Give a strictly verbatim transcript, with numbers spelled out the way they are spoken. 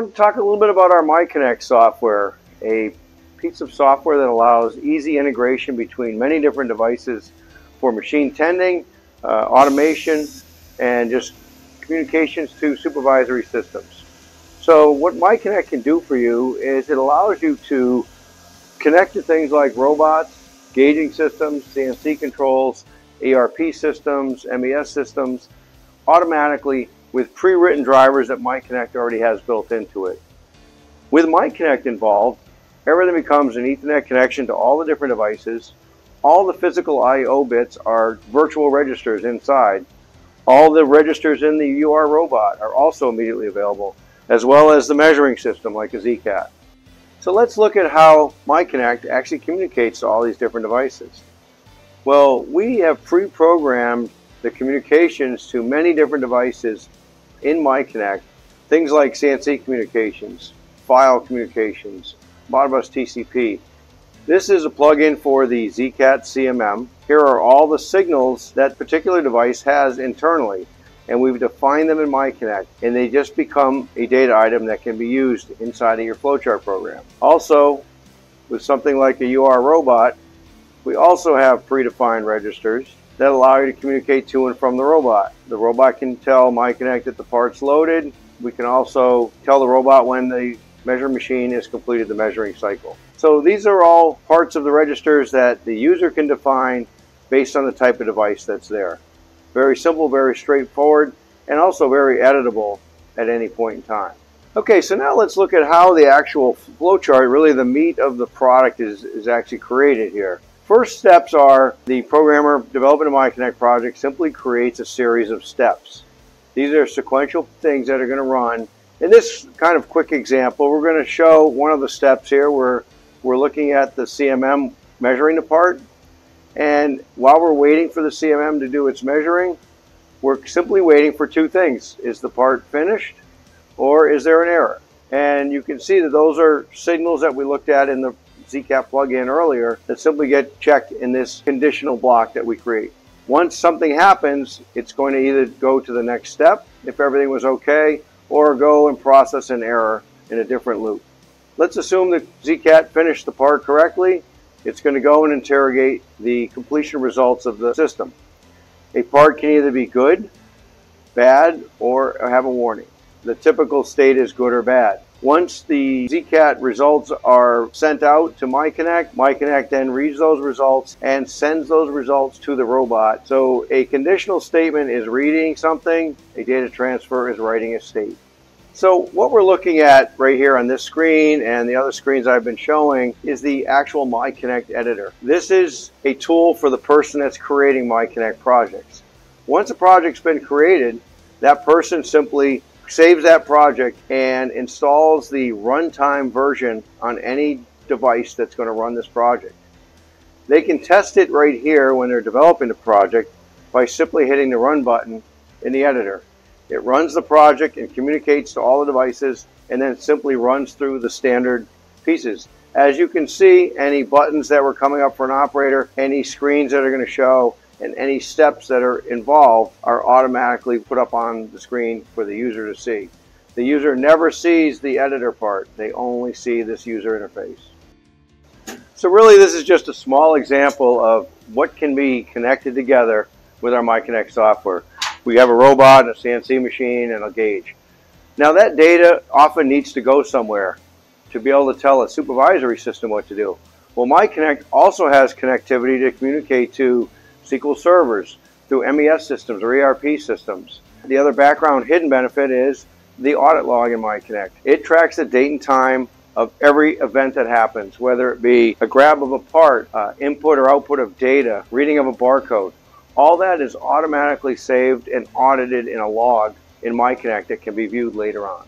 going to talk a little bit about our MiConnect software, a piece of software that allows easy integration between many different devices for machine tending, uh, automation, and just communications to supervisory systems. So what MiConnect can do for you is it allows you to connect to things like robots, gauging systems, C N C controls, E R P systems, M E S systems, automatically with pre-written drivers that MiConnect already has built into it. With MiConnect involved, everything becomes an Ethernet connection to all the different devices. All the physical I O bits are virtual registers inside. All the registers in the U R robot are also immediately available, as well as the measuring system like a Z CAT. So let's look at how MiConnect actually communicates to all these different devices. Well, we have pre-programmed the communications to many different devices in MiConnect, things like C N C communications, file communications, Modbus T C P. This is a plug-in for the Z CAT C M M. Here are all the signals that particular device has internally, and we've defined them in MiConnect, and they just become a data item that can be used inside of your flowchart program. Also, with something like a U R robot, we also have predefined registers that allow you to communicate to and from the robot. The robot can tell MiConnect that the part's loaded. We can also tell the robot when the measure machine has completed the measuring cycle. So these are all parts of the registers that the user can define based on the type of device that's there. Very simple, very straightforward, and also very editable at any point in time. Okay, so now let's look at how the actual flowchart, really the meat of the product, is, is actually created here. First steps are the programmer developing a MiConnect project simply creates a series of steps. These are sequential things that are going to run. In this kind of quick example, we're going to show one of the steps here where we're looking at the C M M measuring the part. And while we're waiting for the C M M to do its measuring, we're simply waiting for two things. Is the part finished, or is there an error? And you can see that those are signals that we looked at in the Z CAT plug-in earlier that simply get checked in this conditional block that we create. Once something happens, it's going to either go to the next step if everything was okay, or go and process an error in a different loop. Let's assume that Z CAT finished the part correctly. It's going to go and interrogate the completion results of the system. A part can either be good, bad, or have a warning. The typical state is good or bad. Once the Z CAT results are sent out to MiConnect, MiConnect then reads those results and sends those results to the robot. So a conditional statement is reading something, a data transfer is writing a state. So what we're looking at right here on this screen and the other screens I've been showing is the actual MiConnect editor. This is a tool for the person that's creating MiConnect projects. Once a project's been created, that person simply saves that project and installs the runtime version on any device that's going to run this project. They can test it right here when they're developing the project by simply hitting the run button in the editor. It runs the project and communicates to all the devices, and then simply runs through the standard pieces. As you can see, any buttons that were coming up for an operator, any screens that are going to show, and any steps that are involved are automatically put up on the screen for the user to see. The user never sees the editor part. They only see this user interface. So really this is just a small example of what can be connected together with our MiConnect software. We have a robot, and a C N C machine, and a gauge. Now that data often needs to go somewhere to be able to tell a supervisory system what to do. Well, MiConnect also has connectivity to communicate to S Q L servers, through M E S systems or E R P systems. The other background hidden benefit is the audit log in MiConnect. It tracks the date and time of every event that happens, whether it be a grab of a part, uh, input or output of data, reading of a barcode. All that is automatically saved and audited in a log in MiConnect that can be viewed later on.